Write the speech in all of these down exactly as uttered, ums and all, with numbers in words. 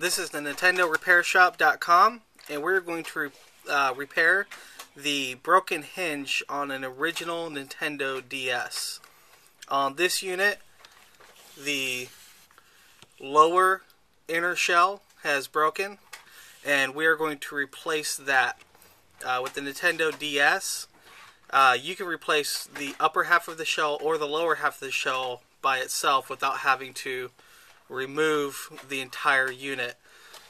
This is the Nintendo Repair Shop dot com, and we're going to uh, repair the broken hinge on an original Nintendo D S. On this unit, the lower inner shell has broken, and we are going to replace that uh, with the Nintendo D S. Uh, you can replace the upper half of the shell or the lower half of the shell by itself without having to remove the entire unit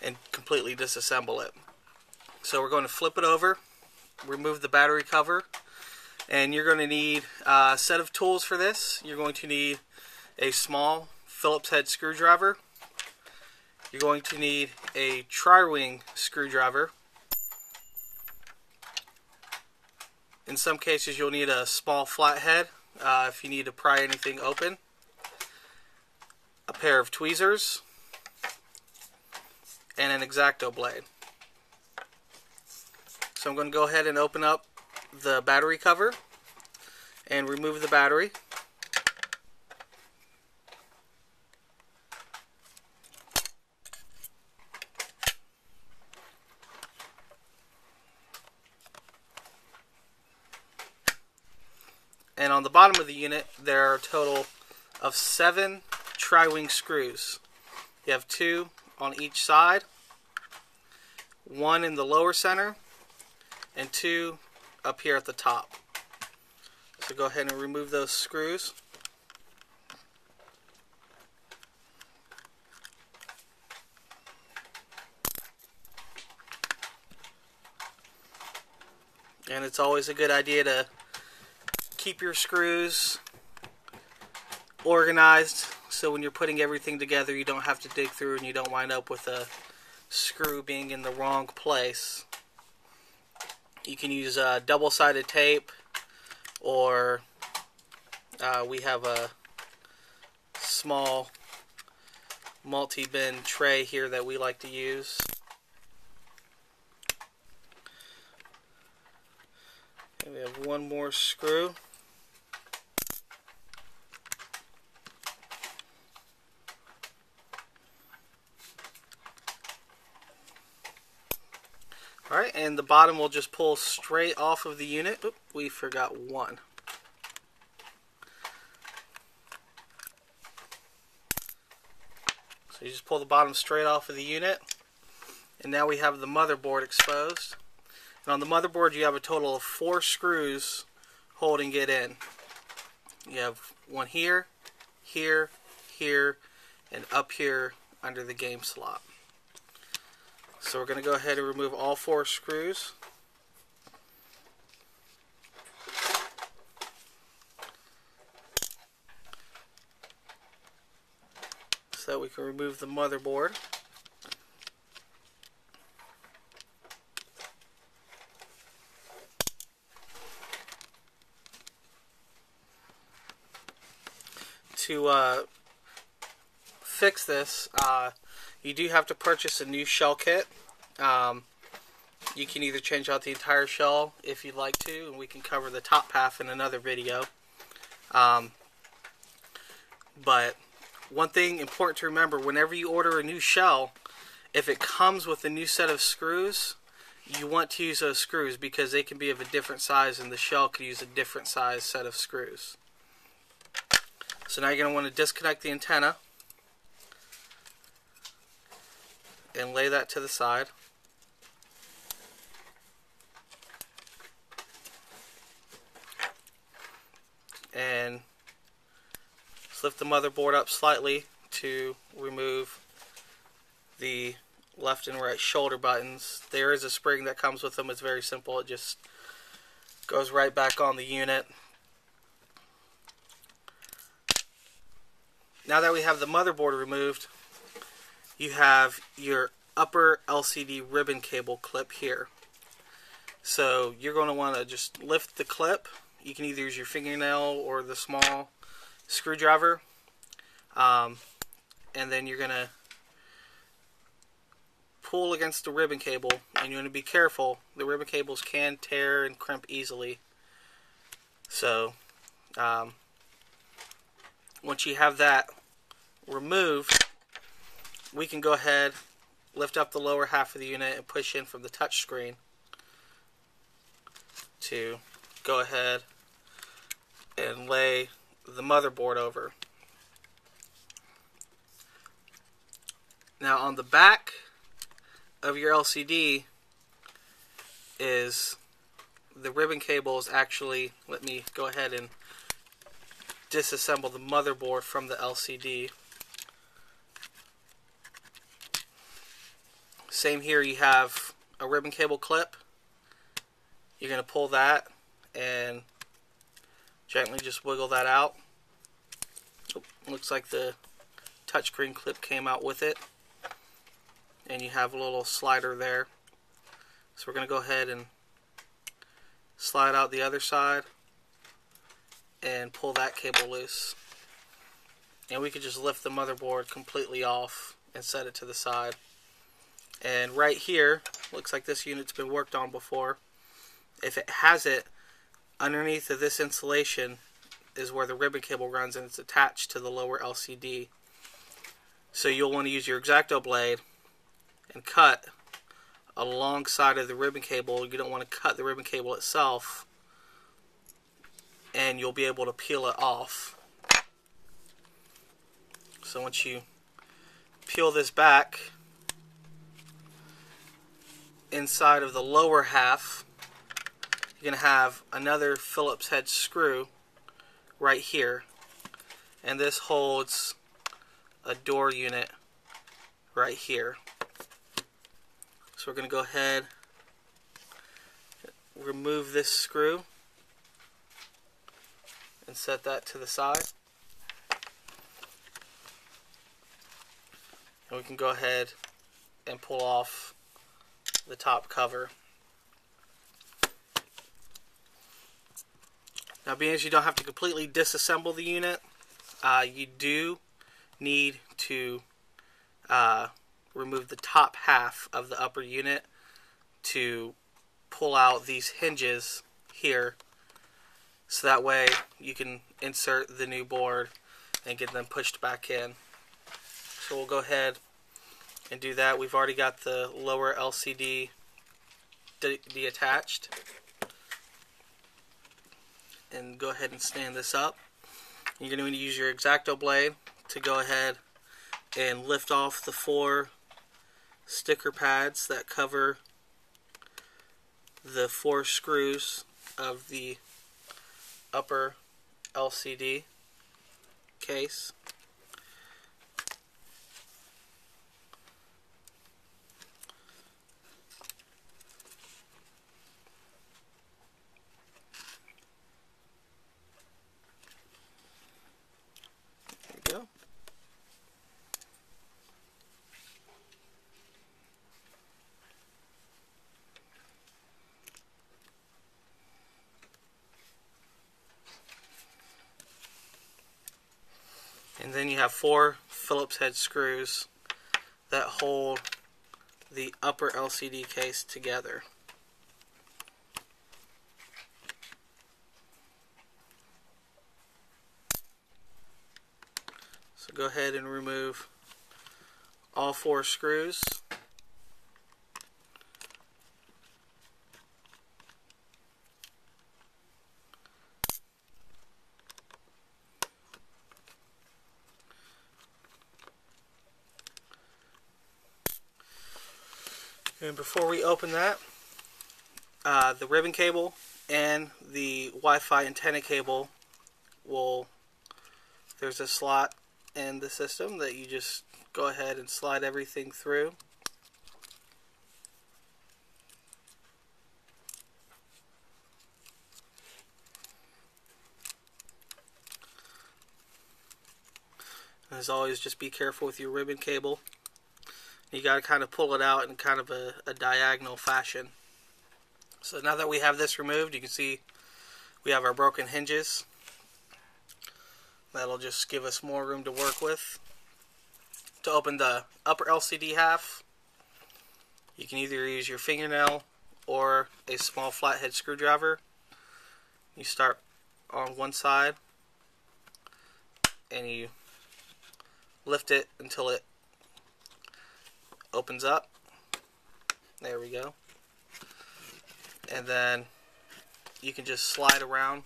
and completely disassemble it. So we're going to flip it over, remove the battery cover, and you're going to need a set of tools for this. You're going to need a small Phillips head screwdriver. You're going to need a tri-wing screwdriver. In some cases you'll need a small flathead uh, if you need to pry anything open. A pair of tweezers and an X-Acto blade. So I'm going to go ahead and open up the battery cover and remove the battery. And on the bottom of the unit, there are a total of seven tri-wing screws. You have two on each side, one in the lower center, and two up here at the top. So go ahead and remove those screws. And it's always a good idea to keep your screws organized so when you're putting everything together you don't have to dig through and you don't wind up with a screw being in the wrong place. You can use uh, double-sided tape, or uh, we have a small multi-bin tray here that we like to use. And we have one more screw. Alright, and the bottom will just pull straight off of the unit. Oop, we forgot one. So you just pull the bottom straight off of the unit. And now we have the motherboard exposed. And on the motherboard you have a total of four screws holding it in. You have one here, here, here, and up here under the game slot. So we're going to go ahead and remove all four screws. So that we can remove the motherboard. To uh, fix this, uh, you do have to purchase a new shell kit. Um, you can either change out the entire shell if you'd like to, and we can cover the top half in another video. Um, but one thing important to remember, whenever you order a new shell, if it comes with a new set of screws, you want to use those screws because they can be of a different size and the shell could use a different size set of screws. So now you're going to want to disconnect the antenna and lay that to the side. And lift the motherboard up slightly to remove the left and right shoulder buttons. There is a spring that comes with them. It's very simple. It just goes right back on the unit. Now that we have the motherboard removed, you have your upper L C D ribbon cable clip here. So you're going to want to just lift the clip. You can either use your fingernail or the small screwdriver, um, and then you're going to pull against the ribbon cable, and you want to be careful. The ribbon cables can tear and crimp easily, so um, once you have that removed, we can go ahead lift up the lower half of the unit and push in from the touch screen to go ahead and lay the motherboard over. Now on the back of your L C D is the ribbon cable is actually, let me go ahead and disassemble the motherboard from the L C D. Same here, you have a ribbon cable clip. You're going to pull that and gently just wiggle that out. Oop, looks like the touchscreen clip came out with it. And you have a little slider there. So we're going to go ahead and slide out the other side and pull that cable loose. And we could just lift the motherboard completely off and set it to the side. And right here, looks like this unit's been worked on before. If it has it, underneath of this insulation is where the ribbon cable runs, and it's attached to the lower L C D. So you'll want to use your X-Acto blade and cut alongside of the ribbon cable. You don't want to cut the ribbon cable itself, and you'll be able to peel it off. So once you peel this back, inside of the lower half, you're going to have another Phillips head screw right here, and this holds a door unit right here. So we're going to go ahead, remove this screw and set that to the side, and we can go ahead and pull off the top cover. Now, being as you don't have to completely disassemble the unit, uh, you do need to uh, remove the top half of the upper unit to pull out these hinges here, so that way you can insert the new board and get them pushed back in. So we'll go ahead and do that. We've already got the lower L C D detached, and go ahead and stand this up. You're going to use your X-Acto blade to go ahead and lift off the four sticker pads that cover the four screws of the upper L C D case. And then you have four Phillips head screws that hold the upper L C D case together. So go ahead and remove all four screws. And before we open that, uh, the ribbon cable and the Wi-Fi antenna cable will, there's a slot in the system that you just go ahead and slide everything through. And as always, just be careful with your ribbon cable. You got to kind of pull it out in kind of a, a diagonal fashion. So now that we have this removed, you can see we have our broken hinges. That'll just give us more room to work with. To open the upper L C D half, you can either use your fingernail or a small flathead screwdriver. You start on one side and you lift it until it opens up. There we go. And then you can just slide around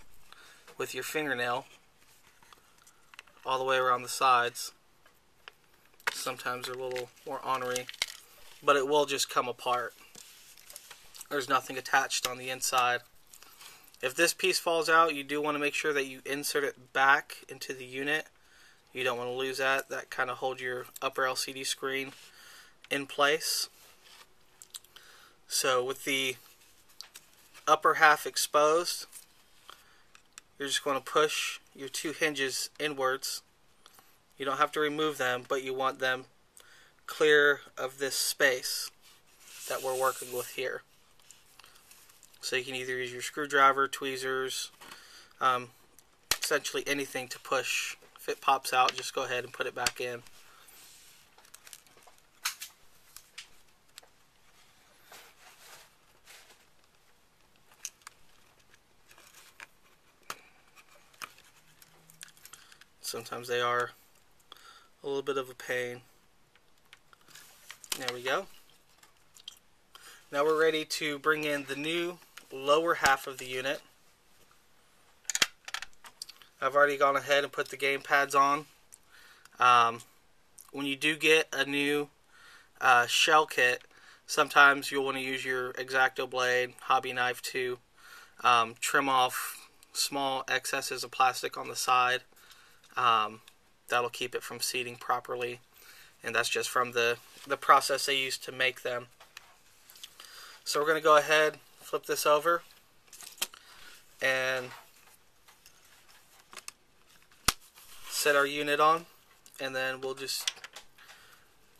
with your fingernail all the way around the sides. Sometimes they're a little more ornery, but it will just come apart. There's nothing attached on the inside. If this piece falls out, you do want to make sure that you insert it back into the unit. You don't want to lose that. That kind of holds your upper L C D screen in place. So with the upper half exposed, you're just going to push your two hinges inwards. You don't have to remove them, but you want them clear of this space that we're working with here. So you can either use your screwdriver, tweezers, um, essentially anything to push. If it pops out, just go ahead and put it back in. Sometimes they are a little bit of a pain. There we go. Now we're ready to bring in the new lower half of the unit. I've already gone ahead and put the game pads on. Um, when you do get a new uh, shell kit, sometimes you'll want to use your X-Acto blade, hobby knife to um, trim off small excesses of plastic on the side. Um, that'll keep it from seating properly, and that's just from the, the process they use to make them. So we're going to go ahead, flip this over, and set our unit on, and then we'll just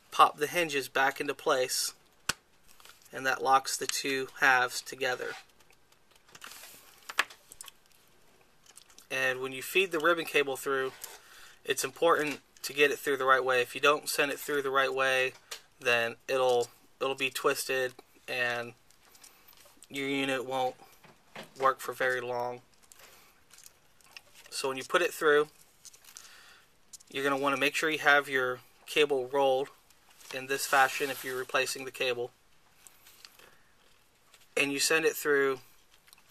pop the hinges back into place, and that locks the two halves together. And when you feed the ribbon cable through, it's important to get it through the right way. If you don't send it through the right way, then it'll it'll be twisted and your unit won't work for very long. So when you put it through, you're going to want to make sure you have your cable rolled in this fashion if you're replacing the cable. And you send it through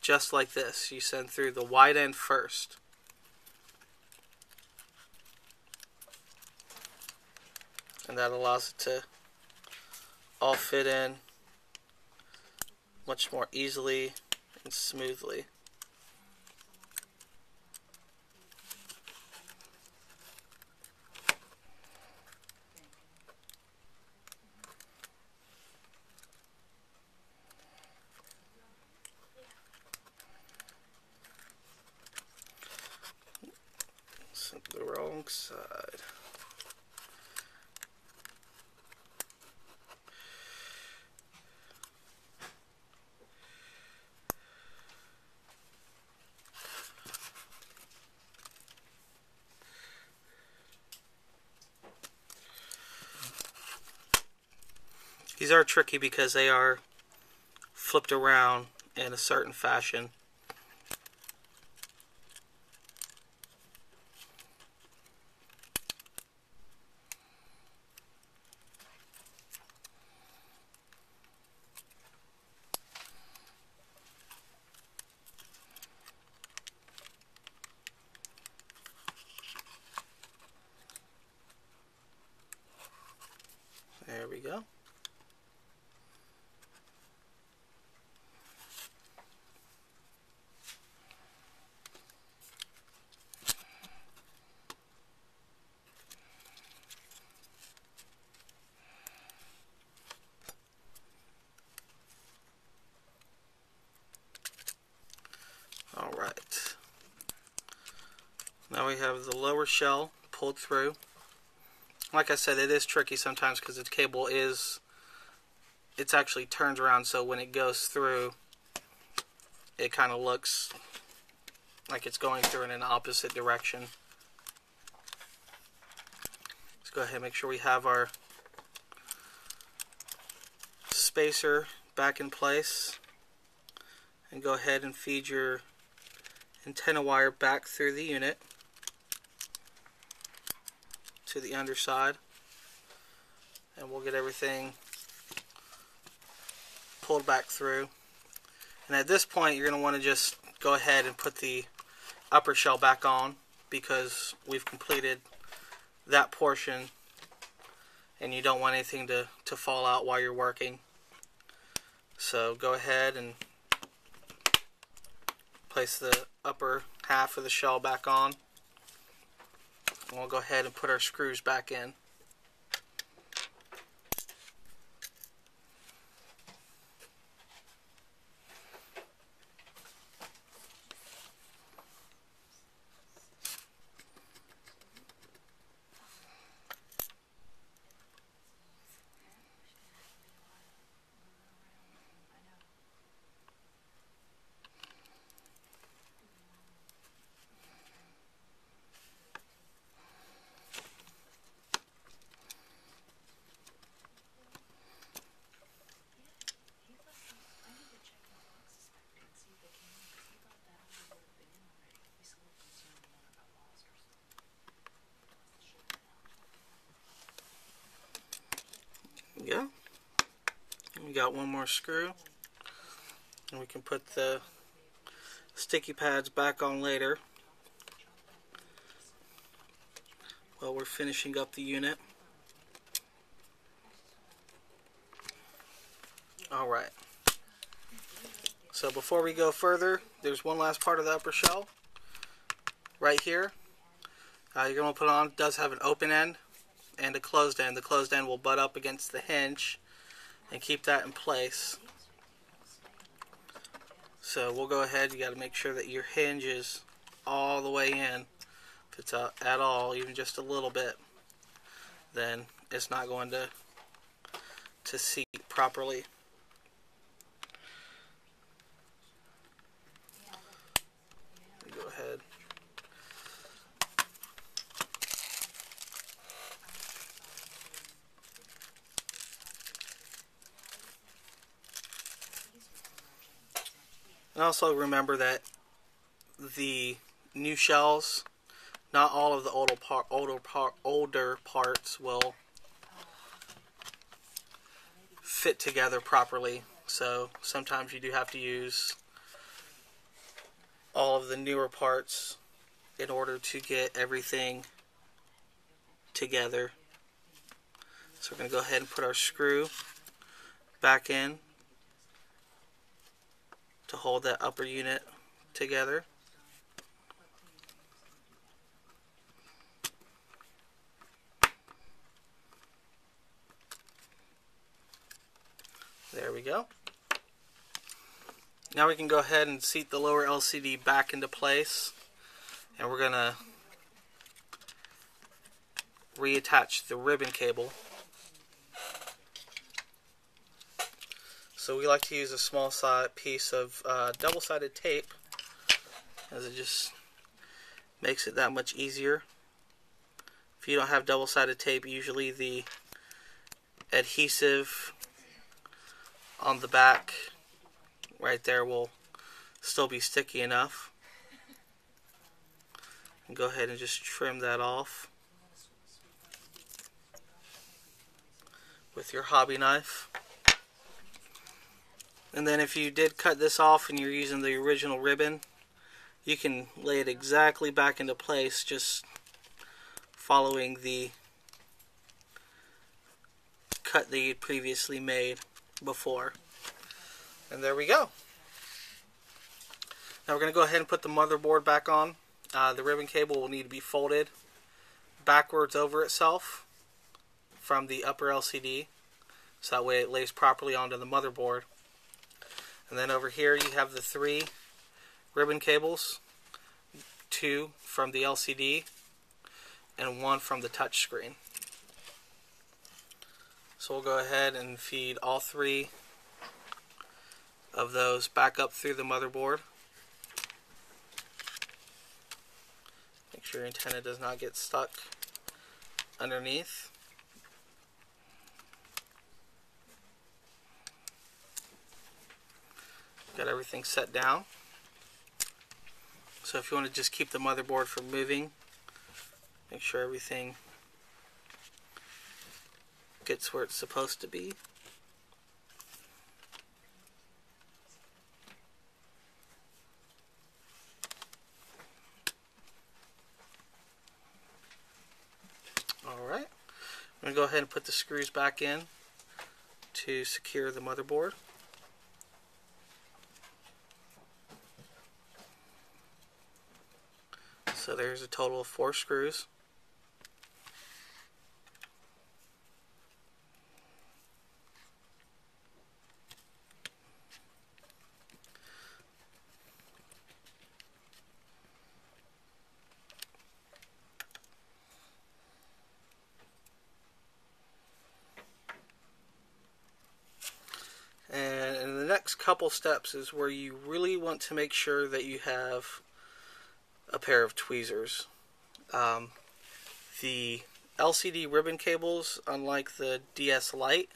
just like this. You send through the wide end first. And that allows it to all fit in much more easily and smoothly. The wrong side. These are tricky because they are flipped around in a certain fashion. There we go. All right. Now we have the lower shell pulled through. Like I said, it is tricky sometimes because the cable is, it's actually turned around, so when it goes through, it kind of looks like it's going through in an opposite direction. Let's go ahead and make sure we have our spacer back in place. And go ahead and feed your antenna wire back through the unit. To the underside, and we'll get everything pulled back through. And at this point, you're going to want to just go ahead and put the upper shell back on, because we've completed that portion and you don't want anything to, to fall out while you're working. So go ahead and place the upper half of the shell back on. And we'll go ahead and put our screws back in. Go. We got one more screw, and we can put the sticky pads back on later while we're finishing up the unit. Alright, so before we go further, there's one last part of the upper shell right here. Uh, you're going to put on, it does have an open end and a closed end. The closed end will butt up against the hinge and keep that in place. So we'll go ahead, you got to make sure that your hinge is all the way in. If it's uh, at all, even just a little bit, then it's not going to to seat properly. Go ahead. And also remember that the new shells, not all of the older part, older part, older parts will fit together properly. So sometimes you do have to use all of the newer parts in order to get everything together. So we're going to go ahead and put our screw back in to hold that upper unit together. There we go. Now we can go ahead and seat the lower L C D back into place, and we're gonna reattach the ribbon cable. So we like to use a small side piece of uh, double-sided tape, as it just makes it that much easier. If you don't have double-sided tape, usually the adhesive on the back right there will still be sticky enough. And go ahead and just trim that off with your hobby knife. And then if you did cut this off and you're using the original ribbon, you can lay it exactly back into place, just following the cut that you previously made before. And there we go. Now we're going to go ahead and put the motherboard back on. Uh, the ribbon cable will need to be folded backwards over itself from the upper L C D, so that way it lays properly onto the motherboard. And then over here you have the three ribbon cables, two from the L C D and one from the touch screen. So we'll go ahead and feed all three of those back up through the motherboard. Make sure your antenna does not get stuck underneath. Got everything set down. So if you want to just keep the motherboard from moving, make sure everything gets where it's supposed to be. Alright, I'm going to go ahead and put the screws back in to secure the motherboard. So there's a total of four screws. Couple steps is where you really want to make sure that you have a pair of tweezers. Um, the L C D ribbon cables, unlike the D S Lite,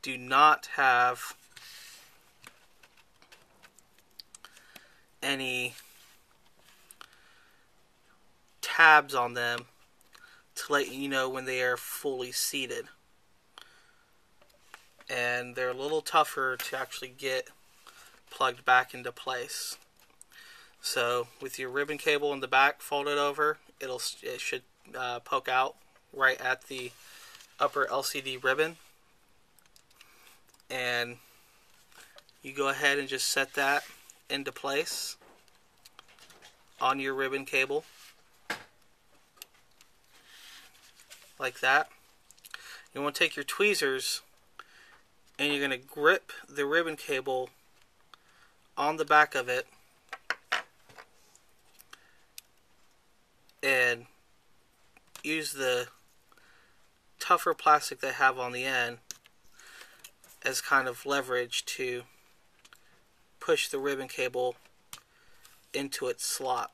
do not have any tabs on them to let you know when they are fully seated. And they're a little tougher to actually get plugged back into place. So with your ribbon cable in the back folded over, it'll it should uh, poke out right at the upper L C D ribbon, and you go ahead and just set that into place on your ribbon cable like that. You want to take your tweezers and you're going to grip the ribbon cable on the back of it and use the tougher plastic they have on the end as kind of leverage to push the ribbon cable into its slot.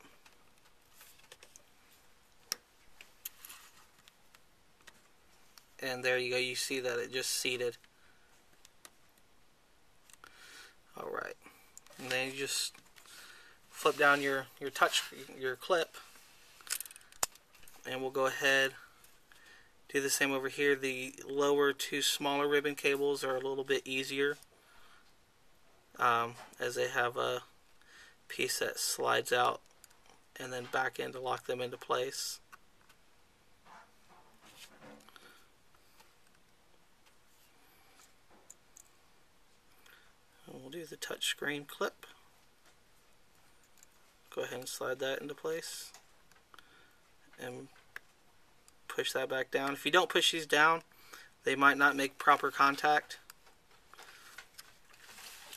And there you go, you see that it just seated. Alright, and then you just flip down your, your touch, your clip, and we'll go ahead, do the same over here. The lower two smaller ribbon cables are a little bit easier, um, as they have a piece that slides out and then back in to lock them into place. We'll do the touchscreen clip. Go ahead and slide that into place and push that back down. If you don't push these down, they might not make proper contact.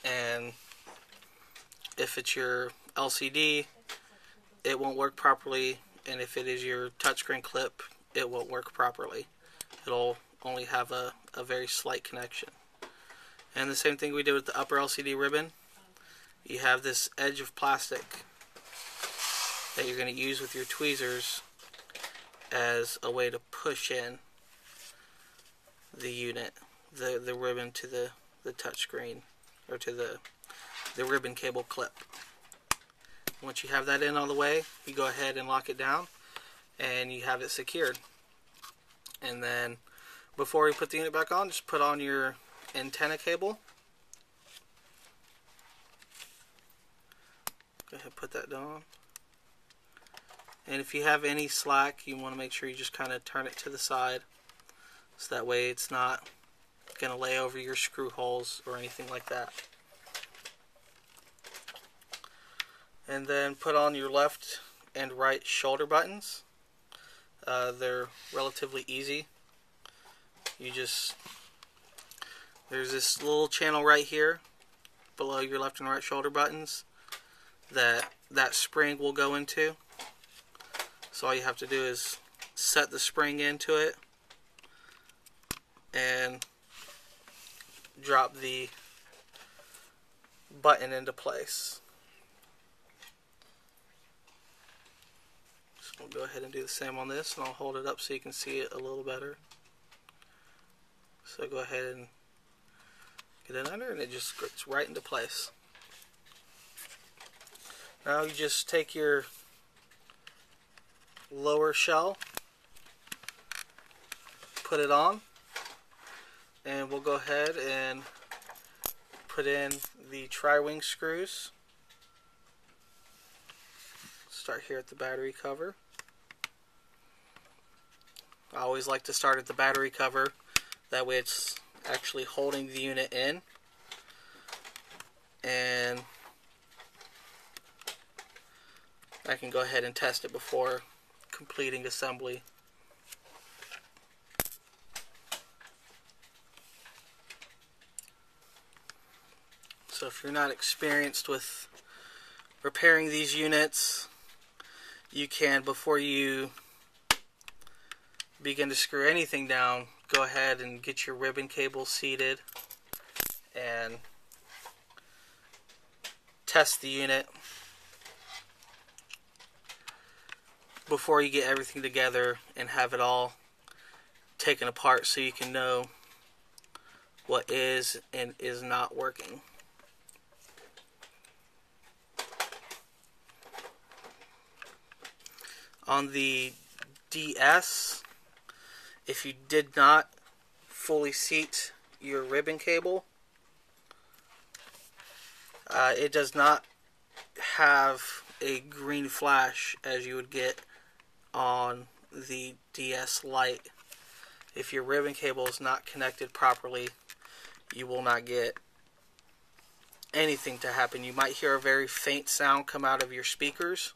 And if it's your L C D, it won't work properly. And if it is your touchscreen clip, it won't work properly. It'll only have a, a very slight connection. And the same thing we did with the upper L C D ribbon. You have this edge of plastic that you're going to use with your tweezers as a way to push in the unit, the, the ribbon to the, the touchscreen, or to the, the ribbon cable clip. Once you have that in all the way, you go ahead and lock it down and you have it secured. And then before you put the unit back on, just put on your antenna cable. Go ahead and put that down. And if you have any slack, you want to make sure you just kind of turn it to the side, so that way it's not going to lay over your screw holes or anything like that. And then put on your left and right shoulder buttons. Uh, they're relatively easy. You just There's this little channel right here below your left and right shoulder buttons that that spring will go into. So all you have to do is set the spring into it and drop the button into place. So we'll go ahead and do the same on this, and I'll hold it up so you can see it a little better. So go ahead and get it under, and it just grips right into place. Now you just take your lower shell, put it on, and we'll go ahead and put in the tri-wing screws. Start here at the battery cover. I always like to start at the battery cover. That way it's actually holding the unit in. And I can go ahead and test it before completing assembly. So if you're not experienced with repairing these units, you can, before you begin to screw anything down, go ahead and get your ribbon cable seated and test the unit before you get everything together and have it all taken apart so you can know what is and is not working. On the D S, if you did not fully seat your ribbon cable, uh, it does not have a green flash as you would get on the D S Lite. If your ribbon cable is not connected properly, you will not get anything to happen. You might hear a very faint sound come out of your speakers,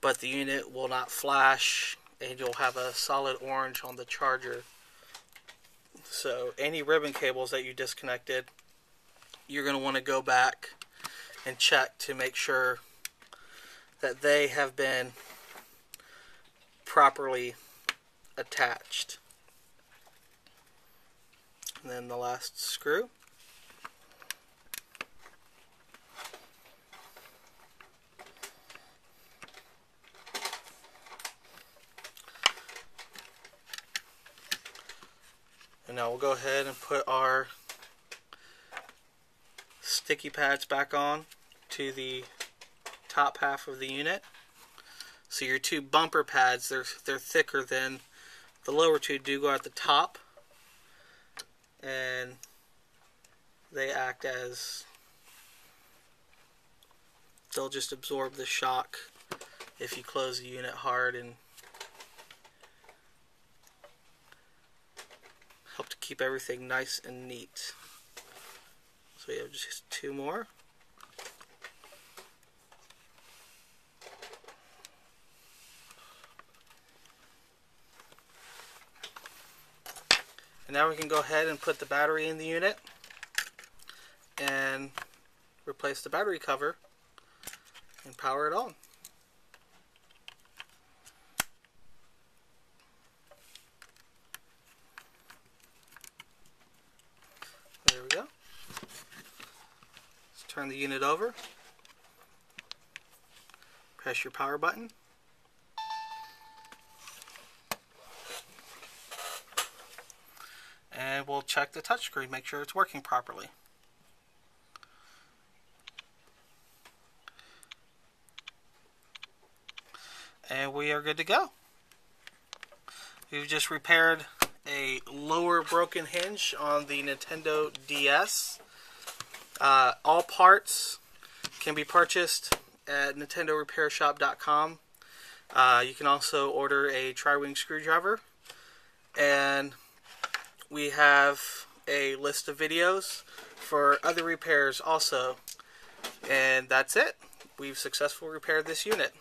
but the unit will not flash, and you'll have a solid orange on the charger. So any ribbon cables that you disconnected, you're going to want to go back and check to make sure that they have been properly attached. And then the last screw. And now we'll go ahead and put our sticky pads back on to the top half of the unit. So your two bumper pads, they're, they're thicker than the lower two, do go at the top. And they act as, they'll just absorb the shock if you close the unit hard, and help to keep everything nice and neat. So we have just two more. And now we can go ahead and put the battery in the unit and replace the battery cover and power it on. Turn the unit over, press your power button, and we'll check the touchscreen, make sure it's working properly. And we are good to go. We've just repaired a lower broken hinge on the Nintendo D S. Uh, all parts can be purchased at Nintendo Repair Shop dot com. Uh, you can also order a tri-wing screwdriver. And we have a list of videos for other repairs also. And that's it. We've successfully repaired this unit.